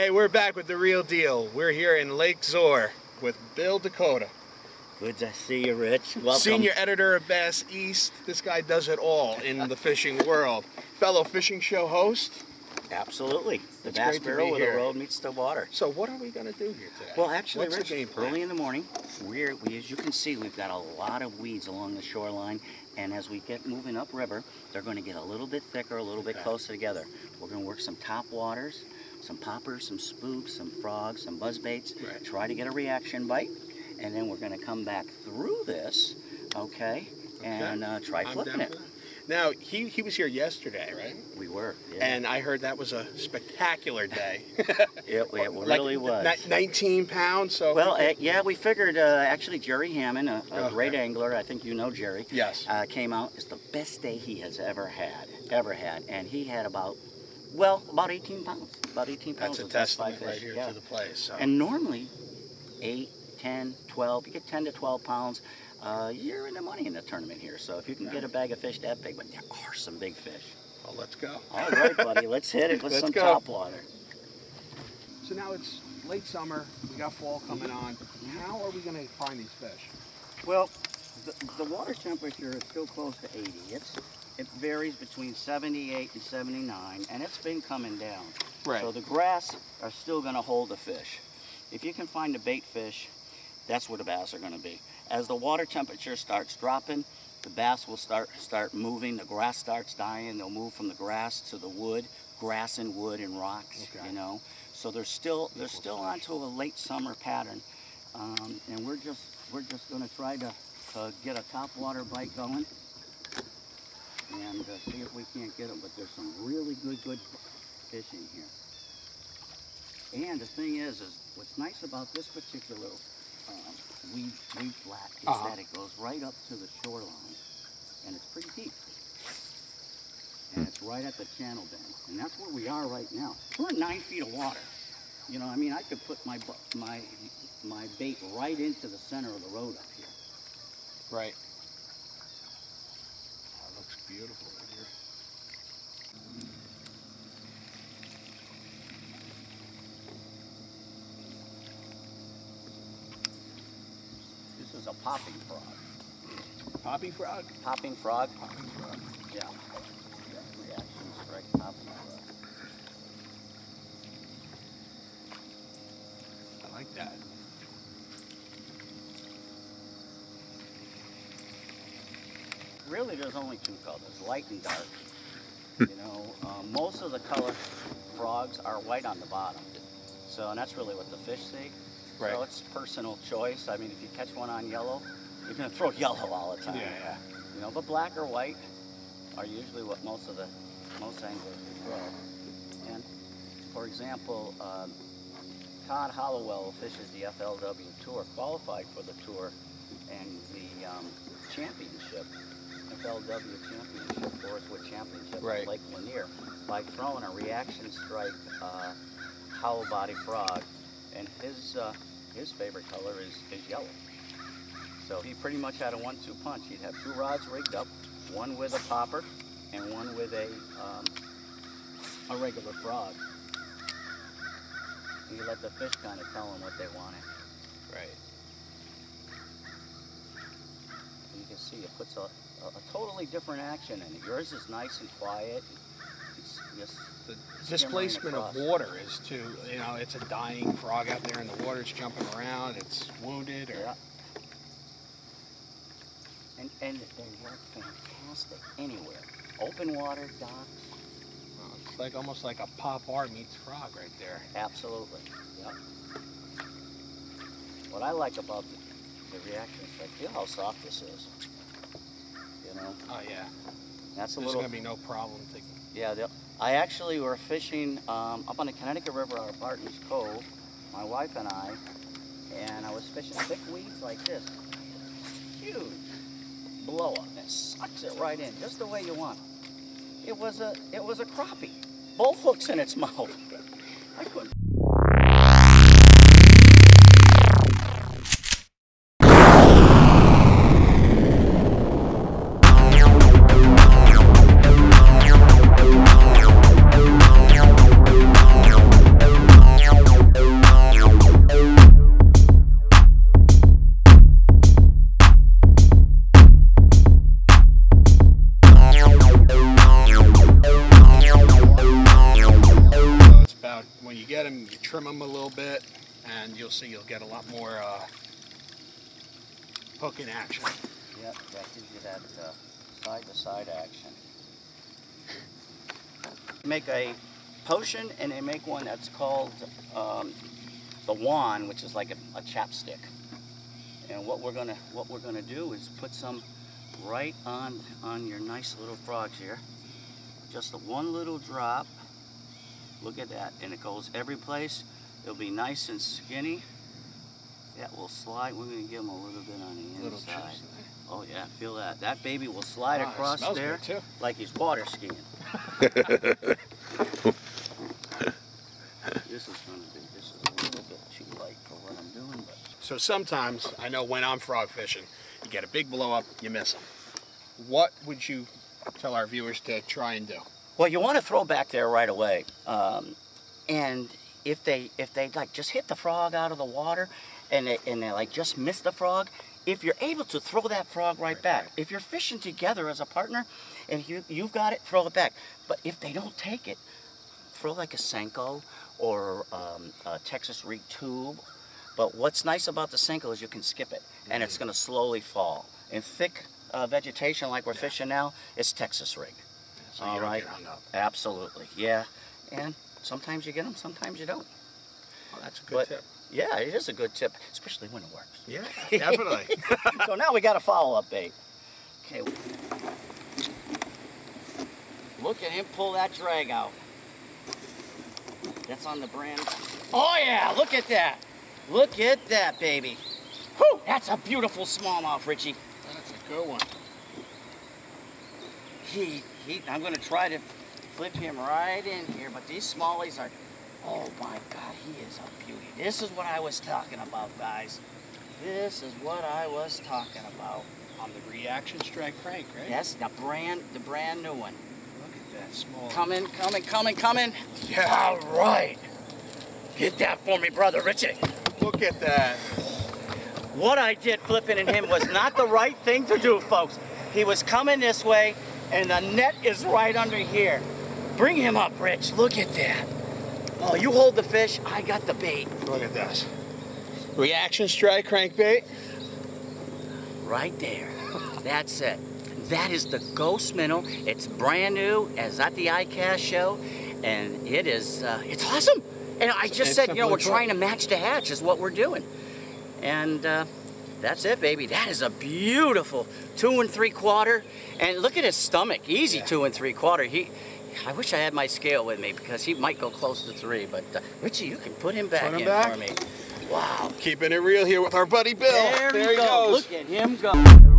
Hey, we're back with the real deal. We're here in Lake Zor with Bill Decoteau. Good to see you, Rich. Welcome. Senior editor of Bass East. This guy does it all in the fishing world. Fellow fishing show host. Absolutely. The Bass Barrel where the road meets the water. So what are we going to do here today? Well, actually, Rich, early in the morning, we, as you can see, we've got a lot of weeds along the shoreline. And as we get moving upriver, they're going to get a little bit thicker, a little bit closer together. We're going to work some top waters, some poppers, some spooks, some frogs, some buzzbaits. Right. Try to get a reaction bite. And then we're going to come back through this, okay. and try flipping it. Now, he was here yesterday, right? We were, yeah. And I heard that was a spectacular day. it really was. 19 pounds, so... Well, yeah, we figured, actually, Jerry Hammond, a great angler, I think you know Jerry. Yes. Came out, it's the best day he has ever had. And he had about, well, about 18 pounds. About 18 pounds of best five fish. That's a testament right here to the place. So. And normally, 8, 10, 12, you get 10 to 12 pounds. You're in the money in the tournament here, so if you can get a bag of fish that big, but there are some big fish. Well, let's go. All right, buddy, let's hit it with some top water. So now it's late summer, we got fall coming on. How are we going to find these fish? Well, the water temperature is still close to 80. It varies between 78 and 79, and it's been coming down. Right. So the grass are still going to hold the fish. If you can find a bait fish, that's where the bass are going to be. As the water temperature starts dropping, the bass will start moving. The grass starts dying. They'll move from the grass to the wood, grass and wood and rocks. Okay. You know, so they're still onto a late summer pattern, and we're just going to try to get a top water bite going and see if we can't get them. But there's some really good fish in here. And the thing is what's nice about this particular weed flat is that it goes right up to the shoreline, and it's pretty deep, and it's right at the channel bend, and that's where we are right now. We're at 9 feet of water. You know, I mean, I could put my bait right into the center of the road up here. Right. That looks beautiful right here. This is a popping frog. Popping frog? Popping frog. Popping frog. Yeah. Reaction strike popping frog. I like that. Really, there's only two colors, light and dark. You know, most of the color frogs are white on the bottom. So, and that's really what the fish see. Right. So it's personal choice. I mean, if you catch one on yellow, you're going to throw yellow all the time. Yeah. You know, but black or white are usually what most anglers throw. And for example, Todd Hollowell fishes the FLW Tour, qualified for the Tour and the championship, FLW Championship, Forestwood Championship, at Lake Lanier, by throwing a reaction strike hollow body frog. And his favorite color is yellow. So he pretty much had a 1-2 punch. He'd have two rods rigged up, one with a popper and one with a regular frog. And you let the fish kind of tell him what they wanted. Right. And you can see it puts a totally different action in it. Yours is nice and quiet. The displacement of water is to, you know, it's a dying frog out there in the water. It's jumping around. It's wounded. Or... Yeah. And they work fantastic anywhere. Open water, docks. Well, it's like almost like a pop bar meets frog right there. Absolutely. Yep. What I like about the reaction is like, feel how soft this is. You know. Oh yeah. That's a little. There's gonna be no problem taking. Yeah, I actually were fishing up on the Connecticut River out of Barton's Cove, my wife and I was fishing thick weeds like this. Huge blow up that sucks it right in, just the way you want it. It was a crappie, both hooks in its mouth. I couldn't. you trim them a little bit, and you'll see you'll get a lot more hooking action. Yep, that gives you that side-to-side action. Make a potion, and they make one that's called the wand, which is like a chapstick. And what we're gonna do is put some right on your nice little frogs here. Just the one little drop. Look at that, and it goes every place. It'll be nice and skinny. That will slide. We're gonna give them a little bit on the inside. Oh yeah, feel that. That baby will slide across there like he's water skiing. This is a little bit too light for what I'm doing. But. So sometimes, I know when I'm frog fishing, you get a big blow up, you miss them. What would you tell our viewers to try and do? Well, you want to throw back there right away, and if they like just hit the frog out of the water, and they like just miss the frog. If you're able to throw that frog right back, if you're fishing together as a partner, and you've got it, throw it back. But if they don't take it, throw like a Senko or a Texas rig tube. But what's nice about the Senko is you can skip it, and it's going to slowly fall. In thick vegetation like we're fishing now, it's Texas rig. So all right, absolutely, yeah. And sometimes you get them, sometimes you don't. Well, that's a good tip. Yeah, it is a good tip, especially when it works. Yeah, definitely. So now we got a follow-up bait. Okay. Look at him pull that drag out. That's on the brand. Oh yeah, look at that. Look at that, baby. Whew, that's a beautiful smallmouth, Richie. That's a good one. I'm going to try to flip him right in here, but these smallies are, oh my God, he is a beauty. This is what I was talking about, guys. This is what I was talking about. On the Reaction Strike crank, right? Yes, the brand new one. Look at that small. Coming. Yeah. All right. Hit that for me, brother Richie. Look at that. What I did flipping in him was not the right thing to do, folks. He was coming this way, and the net is right under here. Bring him up, Rich. Look at that. Oh, you hold the fish. I got the bait. Look at this. Reaction Strike crankbait. Right there. That's it. That is the Ghost Minnow. It's brand new. It's at the ICAST show. And it is, it's awesome. And I just said, you know, we're trying to match the hatch is what we're doing. And, that's it, baby. That is a beautiful 2 3/4. And look at his stomach. Easy 2 3/4. I wish I had my scale with me because he might go close to 3. But Richie, you can put him back for me. Wow. Keeping it real here with our buddy Bill. There he goes. Look at him go.